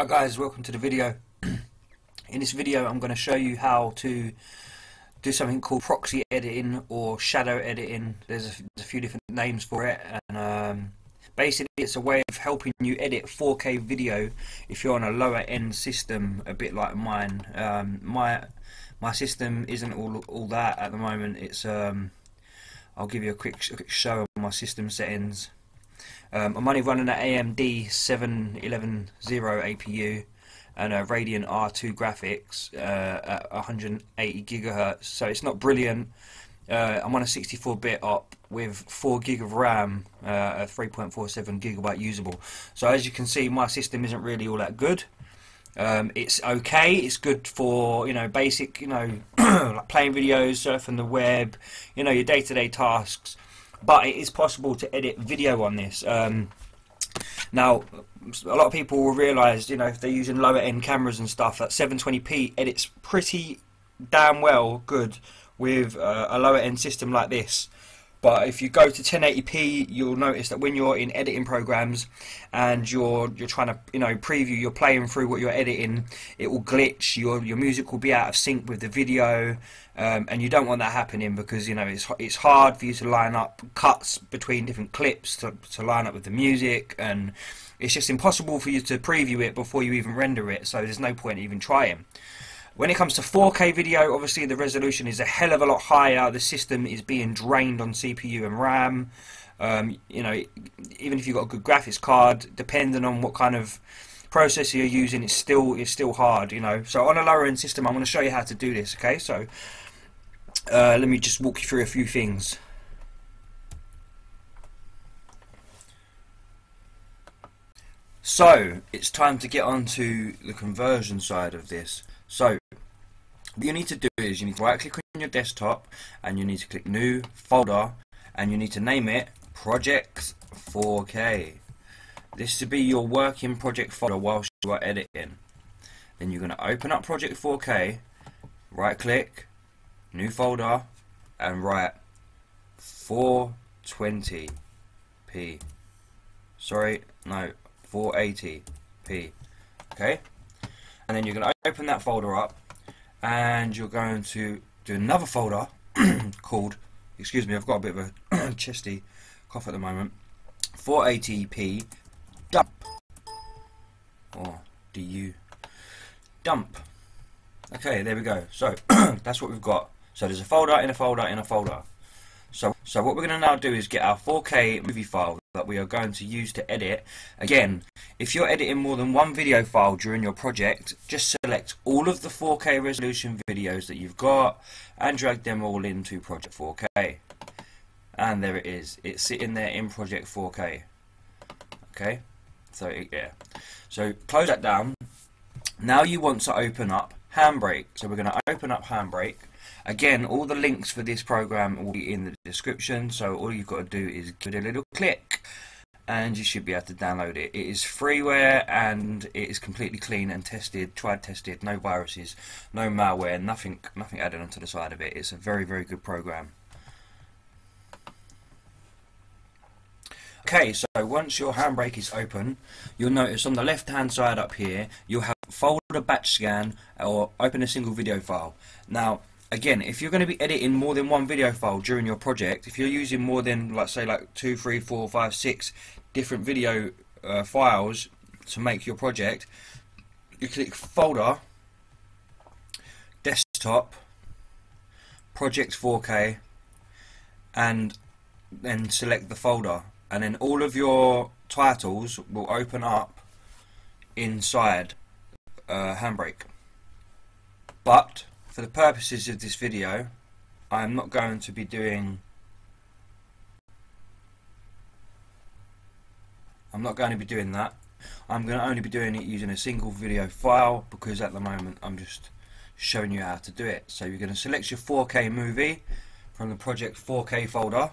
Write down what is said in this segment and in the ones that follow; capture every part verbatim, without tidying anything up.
Hi guys, welcome to the video. In this video I'm going to show you how to do something called proxy editing or shadow editing. There's a, there's a few different names for it, and um, basically it's a way of helping you edit four K video if you're on a lower end system, a bit like mine. Um, my my system isn't all, all that at the moment. It's um, I'll give you a quick, a quick show of my system settings. Um, I'm only running an A M D seven eleven zero A P U and a Radeon R two graphics uh, at one hundred eighty gigahertz. So it's not brilliant. Uh, I'm on a sixty-four bit op with four gig of RAM, uh, a three point four seven gigabyte usable. So as you can see, my system isn't really all that good. Um, it's okay. It's good for you know basic you know like playing videos, surfing the web, you know your day-to-day tasks. But it is possible to edit video on this. Um, now, a lot of people will realise, you know, if they're using lower end cameras and stuff, that seven twenty p edits pretty damn well good with uh, a lower end system like this. But if you go to ten eighty p, you'll notice that when you're in editing programs and you're you're trying to you know preview, you're playing through what you're editing, it will glitch. Your your music will be out of sync with the video, um, and you don't want that happening because you know it's it's hard for you to line up cuts between different clips to to line up with the music, and it's just impossible for you to preview it before you even render it. So there's no point even trying. When it comes to four K video, obviously the resolution is a hell of a lot higher. The system is being drained on C P U and RAM. Um, you know, even if you've got a good graphics card, depending on what kind of processor you're using, it's still it's still hard. You know, so on a lower end system, I'm going to show you how to do this. Okay, so uh, let me just walk you through a few things. So it's time to get onto the conversion side of this. So what you need to do is you need to right click on your desktop and you need to click new folder and you need to name it Project four K. This to be your working project folder whilst you are editing. Then you're going to open up Project four K, right click, new folder, and write four twenty p. Sorry, no, four eighty p. Okay? And then you're going to open that folder up and you're going to do another folder called, excuse me, I've got a bit of a chesty cough at the moment, four eighty p dump, or D U dump. Okay, there we go. So that's what we've got. So there's a folder in a folder in a folder. So, so what we're going to now do is get our four K movie file that we are going to use to edit. Again, if you're editing more than one video file during your project, just select all of the four K resolution videos that you've got and drag them all into Project four K. And there it is. It's sitting there in Project four K. Okay, so yeah. So close that down. Now you want to open up Handbrake. So we're going to open up Handbrake. Again, all the links for this program will be in the description, so all you've got to do is give it a little click and you should be able to download it. It is freeware and it is completely clean and tested, tried tested, no viruses, no malware, nothing nothing added onto the side of it. It's a very, very good program. Okay, so once your Handbrake is open, you'll notice on the left hand side up here, you'll have folder batch scan or open a single video file. Now, again, if you're going to be editing more than one video file during your project, if you're using more than, like, say, like two, three, four, five, six different video uh, files to make your project, you click Folder, Desktop, Project four K, and then select the folder. And then all of your titles will open up inside uh, Handbrake. But for the purposes of this video, I'm not going to be doing I'm not going to be doing that. I'm going to only be doing it using a single video file because at the moment I'm just showing you how to do it. So you're going to select your four K movie from the Project four K folder.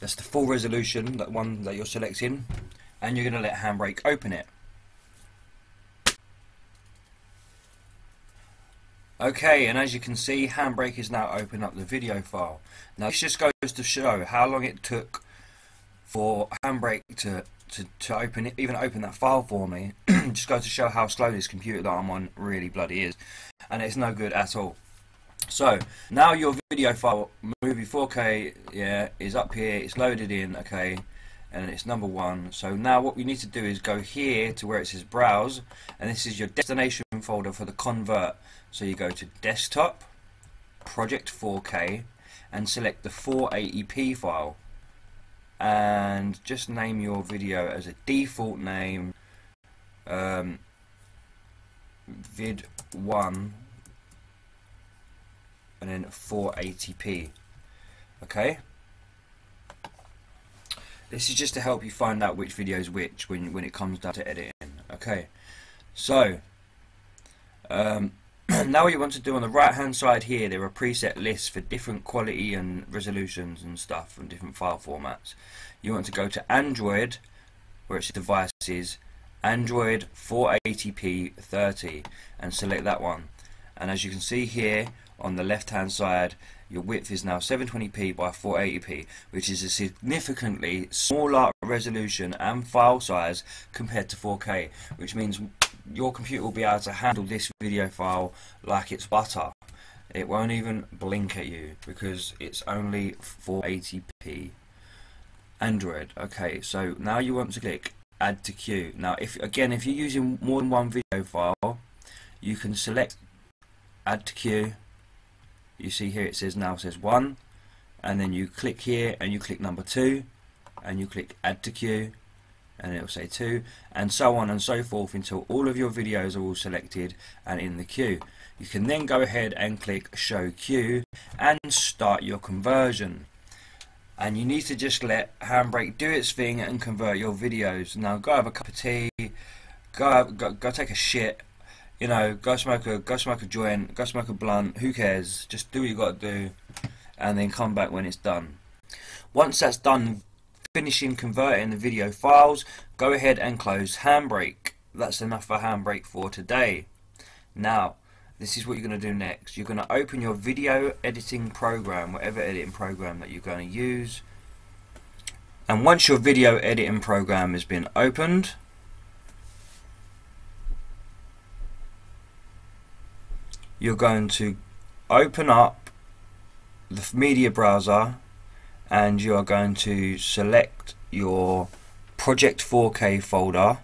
That's the full resolution, that one that you're selecting, and you're going to let Handbrake open it. Okay, and as you can see, Handbrake is now open up the video file. Now this just goes to show how long it took for Handbrake to to, to open it, even open that file for me, just goes to show how slow this computer that I'm on really bloody is, and it's no good at all. So now your video file, movie four K, yeah, is up here, it's loaded in, okay, and it's number one. So now what we need to do is go here to where it says browse, and this is your destination folder for the convert. So you go to desktop, project four K, and select the four eighty p file, and just name your video as a default name, um, vid one, and then four eighty p. Okay, this is just to help you find out which video is which when, when it comes down to editing. Okay, so um, now what you want to do on the right hand side here, there are preset lists for different quality and resolutions and stuff and different file formats. You want to go to Android, where it's devices, Android four eighty p thirty, and select that one. And as you can see here on the left hand side, your width is now seven twenty p by four eighty p, which is a significantly smaller resolution and file size compared to four K, which means your computer will be able to handle this video file like it's butter. It won't even blink at you because it's only four eighty p Android. Okay, so now you want to click add to queue. Now if again if you're using more than one video file, you can select add to queue. You see here it says now it says one, and then you click here and you click number two, and you click add to queue, and it'll say two, and so on and so forth until all of your videos are all selected and in the queue. You can then go ahead and click show queue and start your conversion, and you need to just let Handbrake do its thing and convert your videos. Now go have a cup of tea, go go, go take a shit, you know, go smoke a go smoke a joint, go smoke a blunt, who cares, just do what you got to do, and then come back when it's done. Once that's done finishing converting the video files, go ahead and close Handbrake. That's enough for Handbrake for today. Now this is what you're going to do next. You're going to open your video editing program, whatever editing program that you're going to use, and once your video editing program has been opened, you're going to open up the media browser, and you are going to select your Project four K folder,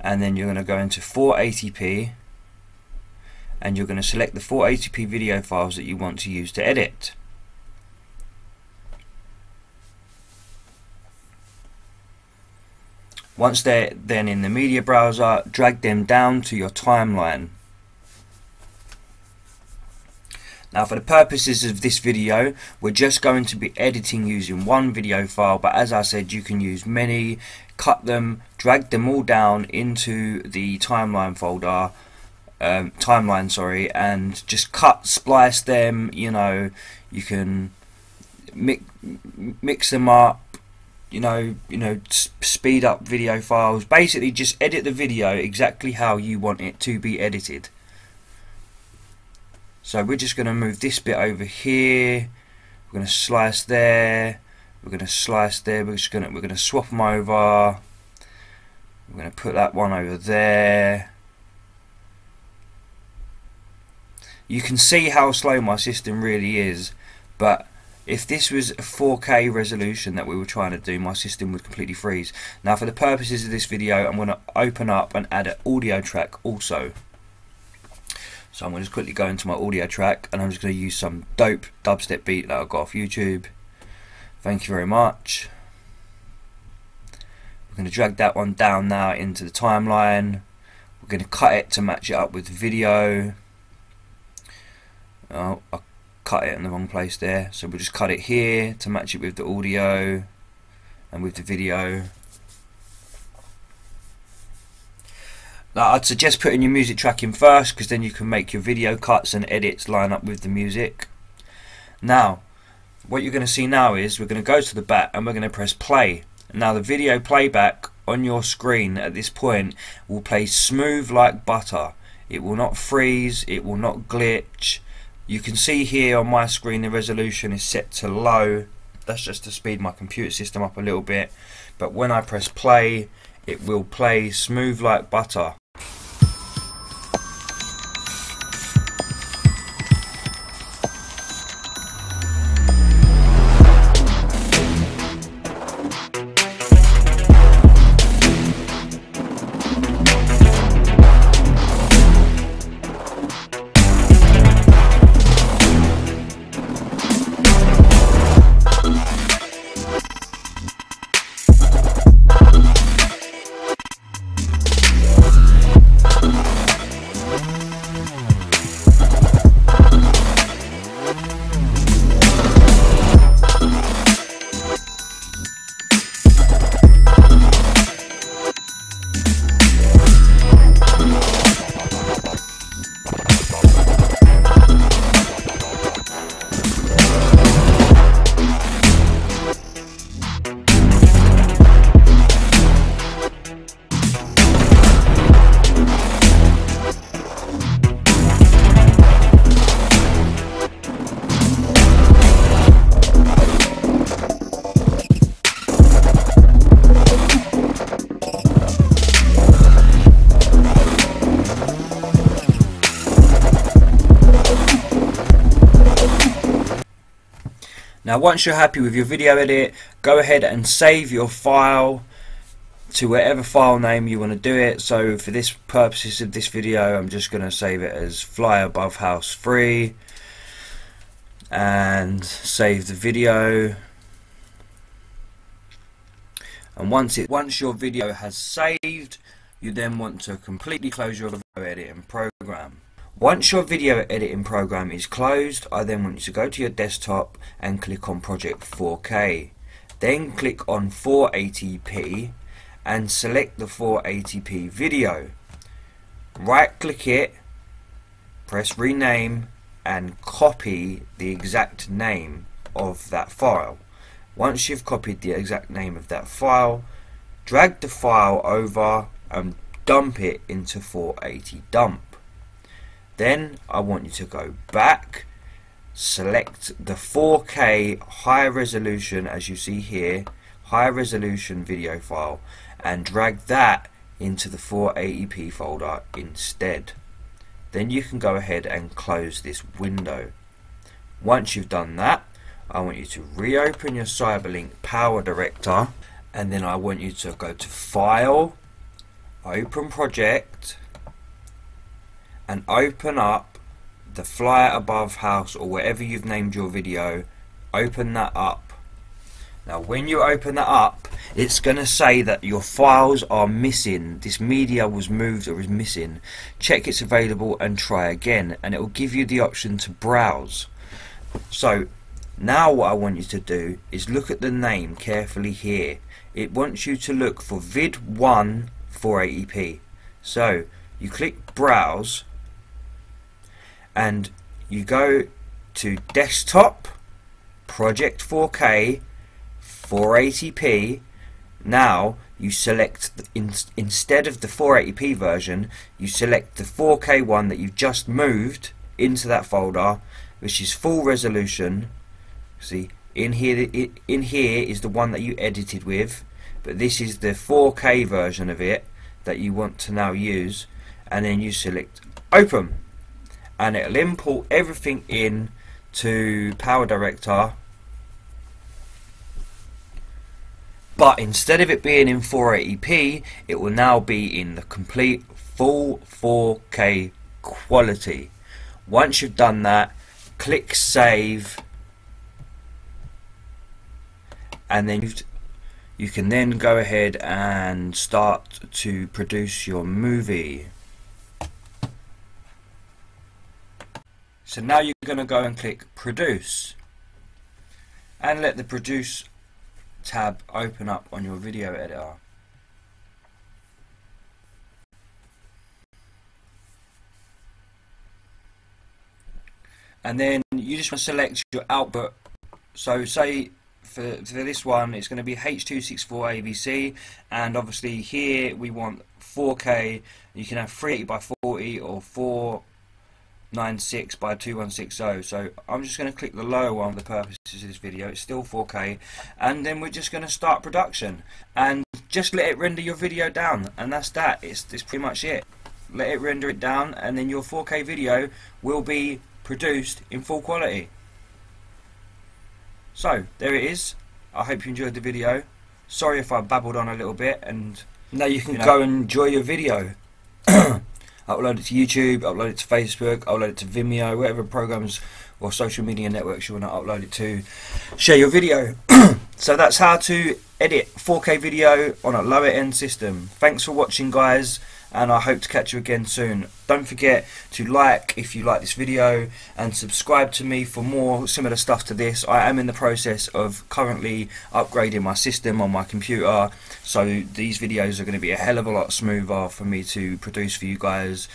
and then you're going to go into four eighty p, and you're going to select the four eighty p video files that you want to use to edit. Once they're then in the media browser, drag them down to your timeline. Now for the purposes of this video, we're just going to be editing using one video file, but as I said, you can use many, cut them, drag them all down into the timeline folder, um, timeline sorry, and just cut, splice them, you know, you can mix, mix them up, you know, you know, speed up video files, basically just edit the video exactly how you want it to be edited. So we're just going to move this bit over here, we're going to slice there, we're going to slice there, we're just going to, we're going to swap them over, we're going to put that one over there. You can see how slow my system really is, but if this was a four K resolution that we were trying to do, my system would completely freeze. Now for the purposes of this video, I'm going to open up and add an audio track also. So I'm going to just quickly go into my audio track, and I'm just going to use some dope dubstep beat that I got off YouTube. Thank you very much. We're going to drag that one down now into the timeline. We're going to cut it to match it up with the video. Oh, I cut it in the wrong place there. So we'll just cut it here to match it with the audio and with the video. Now I'd suggest putting your music track in first, because then you can make your video cuts and edits line up with the music. Now what you're going to see now is we're going to go to the back and we're going to press play. Now the video playback on your screen at this point will play smooth like butter. It will not freeze, it will not glitch. You can see here on my screen the resolution is set to low, That's just to speed my computer system up a little bit. But when I press play, it will play smooth like butter. Now once you're happy with your video edit, go ahead and save your file to whatever file name you want to do it. So for this purposes of this video, I'm just going to save it as Fly Above House Free and save the video. And once it once your video has saved, you then want to completely close your video editing program. Once your video editing program is closed, I then want you to go to your desktop and click on Project four K. Then click on four eighty p and select the four eighty p video. Right click it, press rename and copy the exact name of that file. Once you've copied the exact name of that file, drag the file over and dump it into four eighty dump. Then I want you to go back, select the four K high resolution, as you see here, high resolution video file, and drag that into the four eighty p folder instead. Then you can go ahead and close this window. Once you've done that, I want you to reopen your CyberLink PowerDirector, and then I want you to go to File, Open Project, and open up the Fly Above House, or whatever you've named your video. Open that up. Now when you open that up, it's going to say that your files are missing, this media was moved or is missing, check it's available and try again, and it will give you the option to browse. So now what I want you to do is look at the name carefully here. It wants you to look for vid one four eighty p, so you click browse and you go to desktop, project four K, four eighty p. Now you select the, in, instead of the four eighty p version, you select the four K one that you've just moved into that folder, which is full resolution. See, in here in here is the one that you edited with, but this is the four K version of it that you want to now use, and then you select open, and it'll import everything in to PowerDirector. But instead of it being in four eighty p, it will now be in the complete full four K quality. Once you've done that, click save, and then you've you can then go ahead and start to produce your movie. So now you're going to go and click produce and let the produce tab open up on your video editor. And then you just want to select your output. So say for, for this one it's going to be H two sixty-four A B C, and obviously here we want four K. You can have three eighty by forty or four nine six by two one six zero. So I'm just going to click the lower one for the purposes of this video. It's still four K, and then we're just going to start production and just let it render your video down, and that's that. It's, it's pretty much it. Let it render it down, and then your four K video will be produced in full quality. So there it is. I hope you enjoyed the video. Sorry if I babbled on a little bit, and now you can you know, go and enjoy your video. Upload it to YouTube, upload it to Facebook, upload it to Vimeo, whatever programs or social media networks you want to upload it to. Share your video. So that's how to edit four K video on a lower end system. Thanks for watching, guys, and I hope to catch you again soon. Don't forget to like if you like this video, and subscribe to me for more similar stuff to this. I am in the process of currently upgrading my system on my computer, so these videos are going to be a hell of a lot smoother for me to produce for you guys.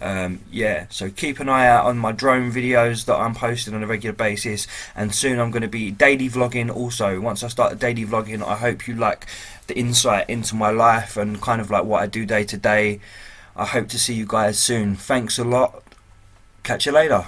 Um, yeah, so keep an eye out on my drone videos that I'm posting on a regular basis, and soon I'm going to be daily vlogging also. Once I start the daily vlogging, I hope you like the insight into my life and kind of like what I do day to day. I hope to see you guys soon. Thanks a lot. Catch you later.